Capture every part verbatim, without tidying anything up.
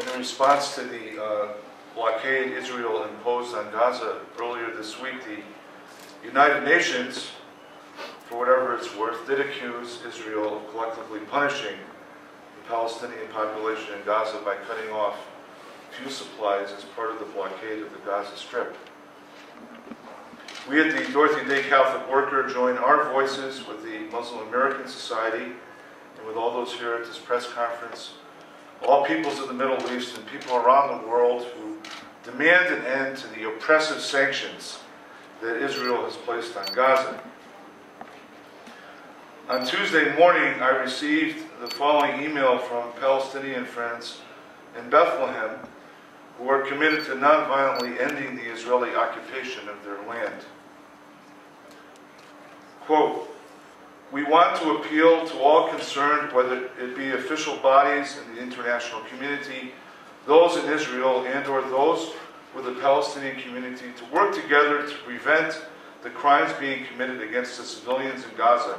in response to the uh, blockade Israel imposed on Gaza earlier this week, the United Nations, for whatever it's worth, did accuse Israel of collectively punishing the Palestinian population in Gaza by cutting off fuel supplies as part of the blockade of the Gaza Strip. We at the Dorothy Day Catholic Worker join our voices with the Muslim American Society and with all those here at this press conference, all peoples of the Middle East and people around the world who demand an end to the oppressive sanctions that Israel has placed on Gaza. On Tuesday morning, I received the following email from Palestinian friends in Bethlehem who are committed to nonviolently ending the Israeli occupation of their land. Quote, "We want to appeal to all concerned, whether it be official bodies in the international community, those in Israel, and or those with the Palestinian community, to work together to prevent the crimes being committed against the civilians in Gaza,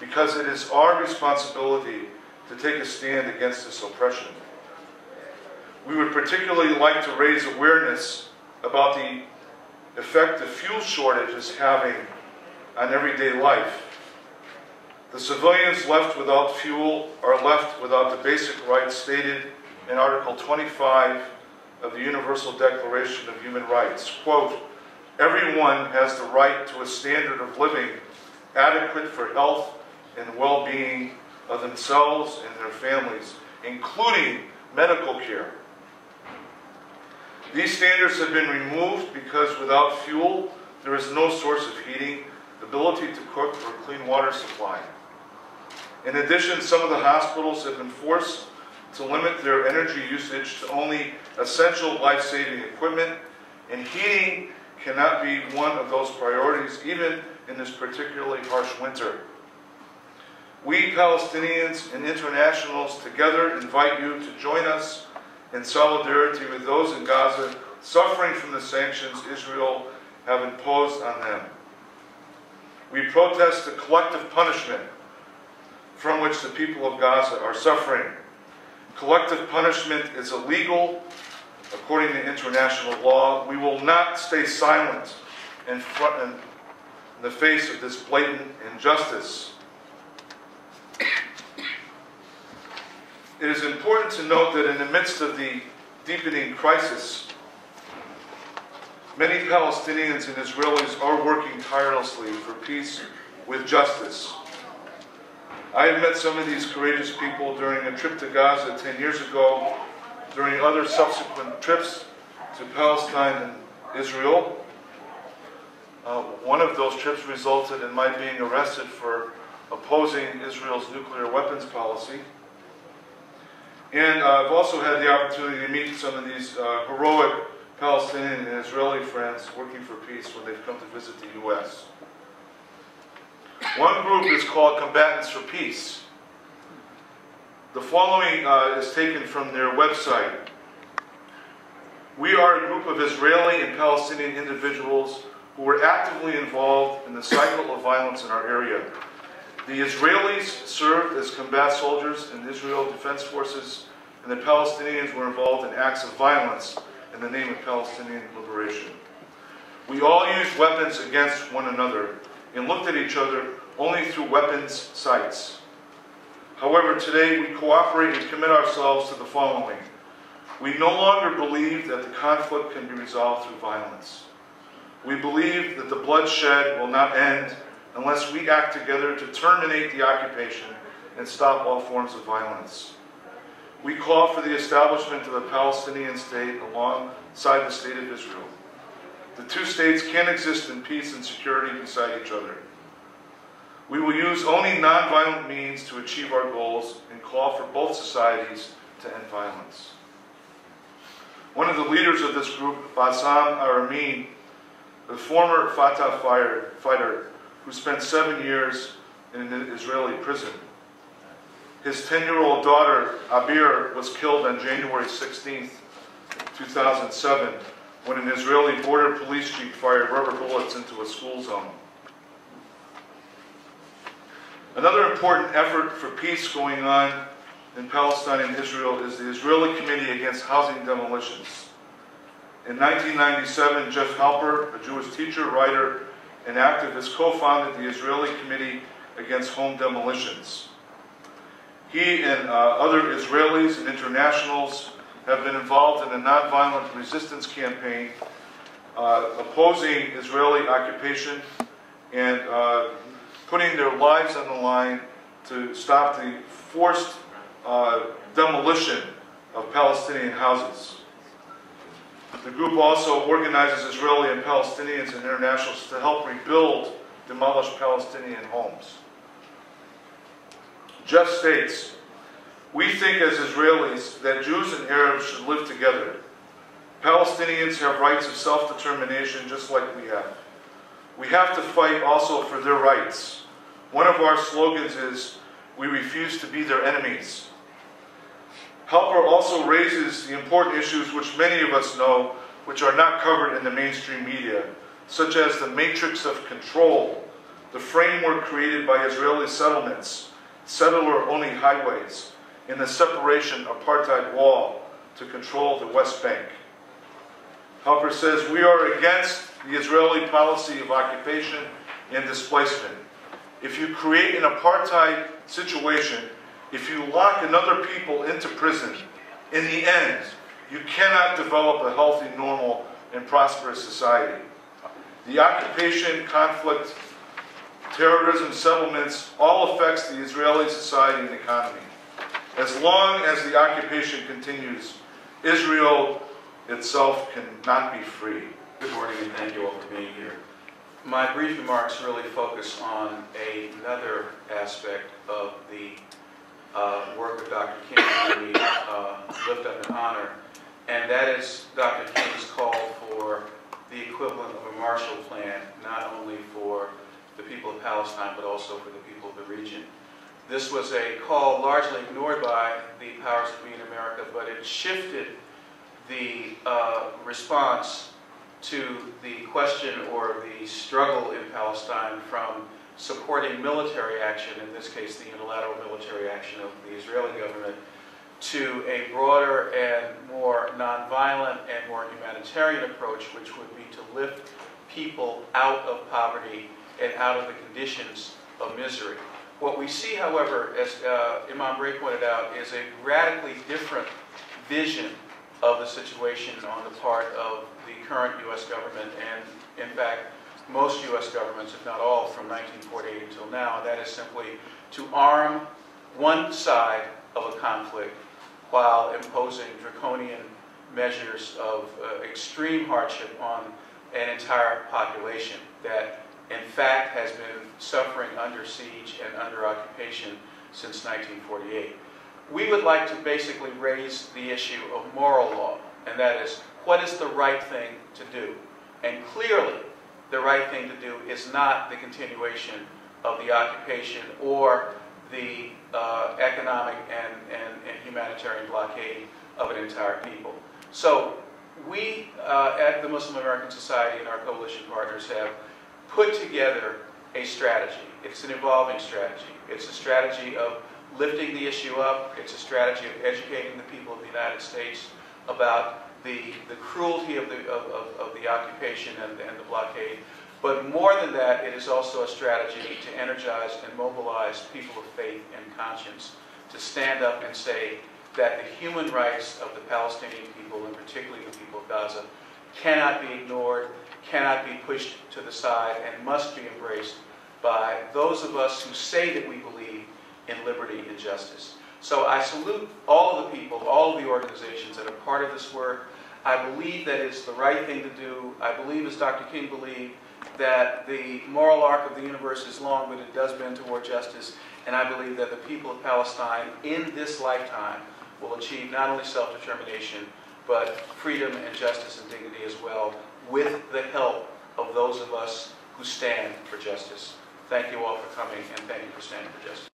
because it is our responsibility to take a stand against this oppression. We would particularly like to raise awareness about the effect the fuel shortage is having on everyday life. The civilians left without fuel are left without the basic rights stated in Article twenty-five of the Universal Declaration of Human Rights." Quote, "Everyone has the right to a standard of living adequate for health and well-being of themselves and their families, including medical care. These standards have been removed because without fuel, there is no source of heating, ability to cook, or clean water supply. In addition, some of the hospitals have been forced to limit their energy usage to only essential life-saving equipment, and heating cannot be one of those priorities, even in this particularly harsh winter. We Palestinians and internationals together invite you to join us in solidarity with those in Gaza suffering from the sanctions Israel have imposed on them. We protest the collective punishment from which the people of Gaza are suffering. Collective punishment is illegal according to international law. We will not stay silent in front in the face of this blatant injustice." It is important to note that in the midst of the deepening crisis, many Palestinians and Israelis are working tirelessly for peace with justice. I have met some of these courageous people during a trip to Gaza ten years ago, during other subsequent trips to Palestine and Israel. Uh, one of those trips resulted in my being arrested for opposing Israel's nuclear weapons policy. And uh, I've also had the opportunity to meet some of these uh, heroic Palestinian and Israeli friends working for peace when they've come to visit the U S. One group is called Combatants for Peace. The following uh, is taken from their website. "We are a group of Israeli and Palestinian individuals who were actively involved in the cycle of violence in our area. The Israelis served as combat soldiers in the Israel Defense Forces, and the Palestinians were involved in acts of violence in the name of Palestinian liberation. We all used weapons against one another and looked at each other only through weapons sights. However, today we cooperate and commit ourselves to the following. We no longer believe that the conflict can be resolved through violence. We believe that the bloodshed will not end unless we act together to terminate the occupation and stop all forms of violence. We call for the establishment of a Palestinian state alongside the state of Israel. The two states can exist in peace and security beside each other. We will use only nonviolent means to achieve our goals and call for both societies to end violence." One of the leaders of this group, Bassam Aramin, the former Fatah fighter, who spent seven years in an Israeli prison. His ten-year-old daughter, Abir, was killed on January sixteenth, two thousand seven, when an Israeli border police jeep fired rubber bullets into a school zone. Another important effort for peace going on in Palestine and Israel is the Israeli Committee Against Housing Demolitions. In nineteen ninety-seven, Jeff Halper, a Jewish teacher, writer, and activist, co-founded the Israeli Committee Against Home Demolitions. He and uh, other Israelis and internationals have been involved in a nonviolent resistance campaign uh, opposing Israeli occupation and uh, putting their lives on the line to stop the forced uh, demolition of Palestinian houses. The group also organizes Israeli and Palestinians and internationals to help rebuild demolished Palestinian homes. Jeff states, "We think as Israelis that Jews and Arabs should live together. Palestinians have rights of self-determination just like we have. We have to fight also for their rights. One of our slogans is, we refuse to be their enemies." Halper also raises the important issues which many of us know, which are not covered in the mainstream media, such as the matrix of control, the framework created by Israeli settlements, settler-only highways, and the separation apartheid wall to control the West Bank. Halper says, "We are against the Israeli policy of occupation and displacement. If you create an apartheid situation, if you lock another people into prison, in the end, you cannot develop a healthy, normal, and prosperous society. The occupation, conflict, terrorism, settlements, all affects the Israeli society and economy. As long as the occupation continues, Israel itself cannot be free." Good morning, and thank you all for being here. My brief remarks really focus on another aspect of the uh, work of Doctor King that we uh, lift up in honor, and that is Doctor King's call for the equivalent of a Marshall Plan, not only for the people of Palestine, but also for the people of the region. This was a call largely ignored by the powers that be in America, but it shifted the uh, response to the question or the struggle in Palestine from supporting military action, in this case the unilateral military action of the Israeli government, to a broader and more nonviolent and more humanitarian approach, which would be to lift people out of poverty and out of the conditions of misery. What we see, however, as uh, Imam Bray pointed out, is a radically different vision of the situation on the part of the current U S government and, in fact, most U S governments, if not all, from nineteen forty-eight until now, and that is simply to arm one side of a conflict while imposing draconian measures of uh, extreme hardship on an entire population that, in fact, has been suffering under siege and under occupation since nineteen forty-eight. We would like to basically raise the issue of moral law, and that is, what is the right thing to do? And clearly, the right thing to do is not the continuation of the occupation or the uh, economic and, and, and humanitarian blockade of an entire people. So we uh, at the Muslim American Society and our coalition partners have put together a strategy. It's an evolving strategy. It's a strategy of lifting the issue up. It's a strategy of educating the people of the United States about the, the cruelty of the, of, of, of the occupation and, and the blockade. But more than that, it is also a strategy to energize and mobilize people of faith and conscience to stand up and say that the human rights of the Palestinian people, and particularly the people of Gaza, cannot be ignored, cannot be pushed to the side, and must be embraced by those of us who say that we believe in liberty and justice. So I salute all of the people, all of the organizations that are part of this work. I believe that it's the right thing to do. I believe, as Doctor King believed, that the moral arc of the universe is long, but it does bend toward justice. And I believe that the people of Palestine in this lifetime will achieve not only self-determination, but freedom and justice and dignity as well, with the help of those of us who stand for justice. Thank you all for coming, and thank you for standing for justice.